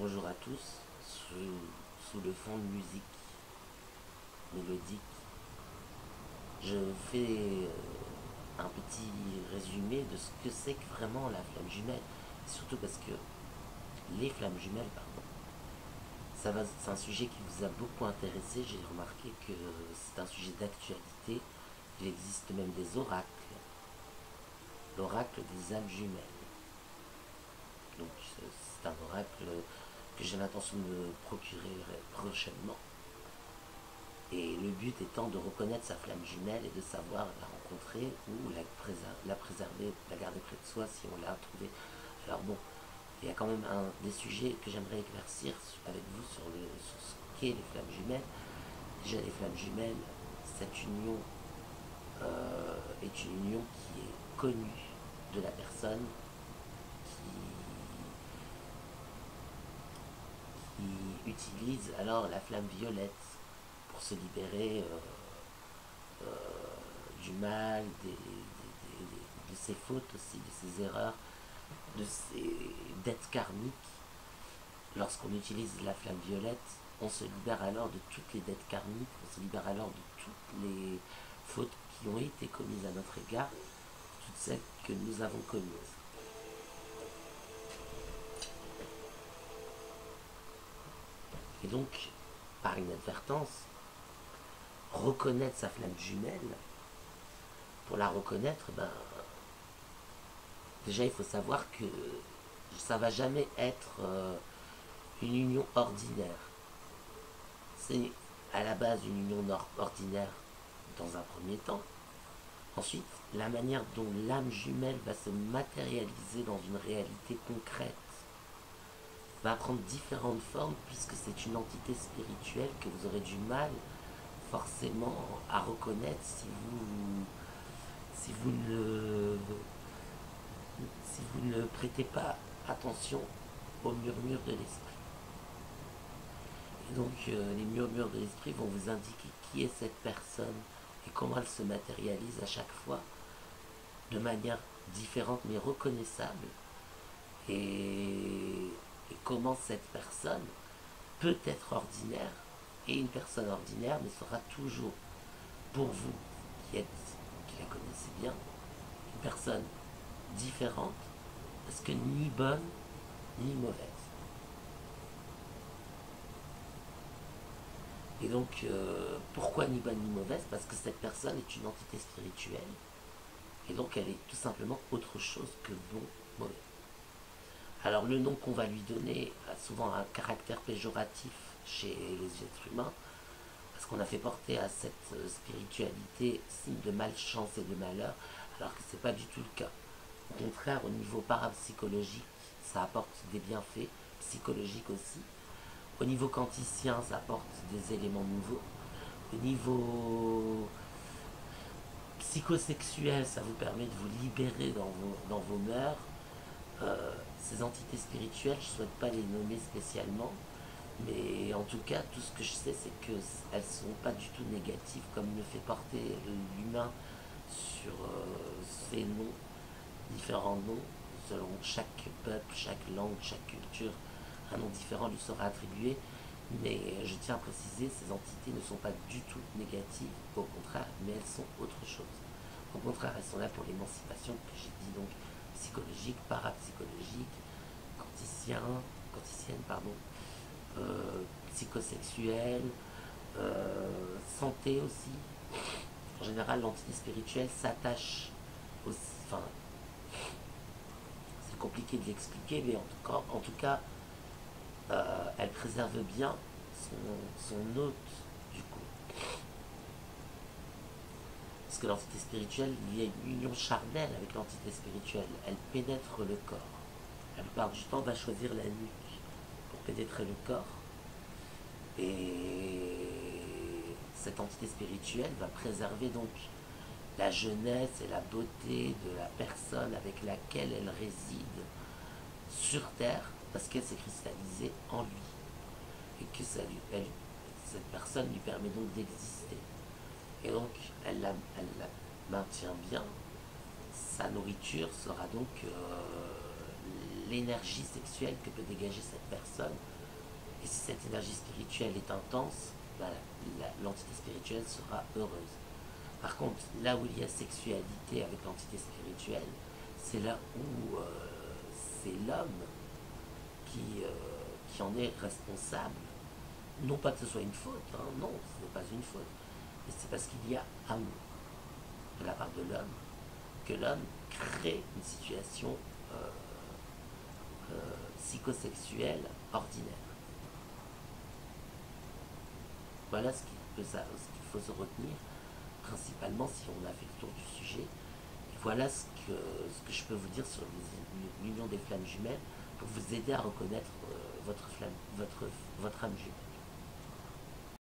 Bonjour à tous, sous le fond de musique mélodique, je fais un petit résumé de ce que c'est que vraiment la flamme jumelle, surtout parce que les flammes jumelles, pardon, c'est un sujet qui vous a beaucoup intéressé. J'ai remarqué que c'est un sujet d'actualité, il existe même des oracles, l'oracle des âmes jumelles. Donc c'est un oracle que j'ai l'intention de me procurer prochainement. Et le but étant de reconnaître sa flamme jumelle et de savoir la rencontrer ou la préserver, la garder près de soi si on l'a trouvée. Alors bon, il y a quand même des sujets que j'aimerais éclaircir avec vous sur ce qu'est les flammes jumelles. Déjà, les flammes jumelles, cette union est une union qui est connue de la personne, qui utilise alors la flamme violette pour se libérer du mal, de ses fautes aussi, de ses erreurs, de ses dettes karmiques. Lorsqu'on utilise la flamme violette, on se libère alors de toutes les dettes karmiques, on se libère alors de toutes les fautes qui ont été commises à notre égard, toutes celles que nous avons commises. Et donc, par inadvertance, reconnaître sa flamme jumelle, pour la reconnaître, ben, déjà il faut savoir que ça ne va jamais être une union ordinaire. C'est à la base une union ordinaire dans un premier temps. Ensuite, la manière dont l'âme jumelle va se matérialiser dans une réalité concrète va prendre différentes formes, puisque c'est une entité spirituelle que vous aurez du mal forcément à reconnaître si vous ne prêtez pas attention aux murmures de l'esprit. Et donc les murmures de l'esprit vont vous indiquer qui est cette personne et comment elle se matérialise à chaque fois de manière différente mais reconnaissable, et comment cette personne peut être ordinaire, et une personne ordinaire mais sera toujours, pour vous qui la connaissez bien, une personne différente, parce que ni bonne ni mauvaise. Et donc pourquoi ni bonne ni mauvaise? Parce que cette personne est une entité spirituelle, et donc elle est tout simplement autre chose que bon, mauvais. Alors le nom qu'on va lui donner a souvent un caractère péjoratif chez les êtres humains, parce qu'on a fait porter à cette spiritualité signe de malchance et de malheur, alors que ce n'est pas du tout le cas. Au contraire, au niveau parapsychologique, ça apporte des bienfaits, psychologiques aussi. Au niveau quanticien, ça apporte des éléments nouveaux. Au niveau psychosexuel, ça vous permet de vous libérer dans vos mœurs. Ces entités spirituelles, je ne souhaite pas les nommer spécialement, mais en tout cas, tout ce que je sais, c'est qu'elles ne sont pas du tout négatives, comme le fait porter l'humain sur ces noms, différents noms, selon chaque peuple, chaque langue, chaque culture, un nom différent lui sera attribué, mais je tiens à préciser, ces entités ne sont pas du tout négatives, au contraire, mais elles sont autre chose. Au contraire, elles sont là pour l'émancipation, que j'ai dit donc, psychologique, parapsychologique, quanticienne, psychosexuelle, santé aussi. En général, l'entité spirituelle s'attache aussi, enfin, c'est compliqué de l'expliquer, mais en tout cas, elle préserve bien son hôte, du coup. Parce que l'entité spirituelle, il y a une union charnelle avec l'entité spirituelle. Elle pénètre le corps. La plupart du temps, on va choisir la nuque pour pénétrer le corps. Et cette entité spirituelle va préserver donc la jeunesse et la beauté de la personne avec laquelle elle réside sur Terre, parce qu'elle s'est cristallisée en lui. Et que cette personne lui permet donc d'exister. Et donc, elle la maintient bien. Sa nourriture sera donc l'énergie sexuelle que peut dégager cette personne. Et si cette énergie spirituelle est intense, ben, l'entité spirituelle sera heureuse. Par contre, là où il y a sexualité avec l'entité spirituelle, c'est là où c'est l'homme qui en est responsable. Non pas que ce soit une faute, hein, non, ce n'est pas une faute, mais c'est parce qu'il y a amour de la part de l'homme, que l'homme crée une situation psychosexuelle ordinaire. Voilà ce qu'il faut se retenir, principalement si on a fait le tour du sujet. Et voilà ce que je peux vous dire sur l'union des flammes jumelles pour vous aider à reconnaître votre âme jumelle.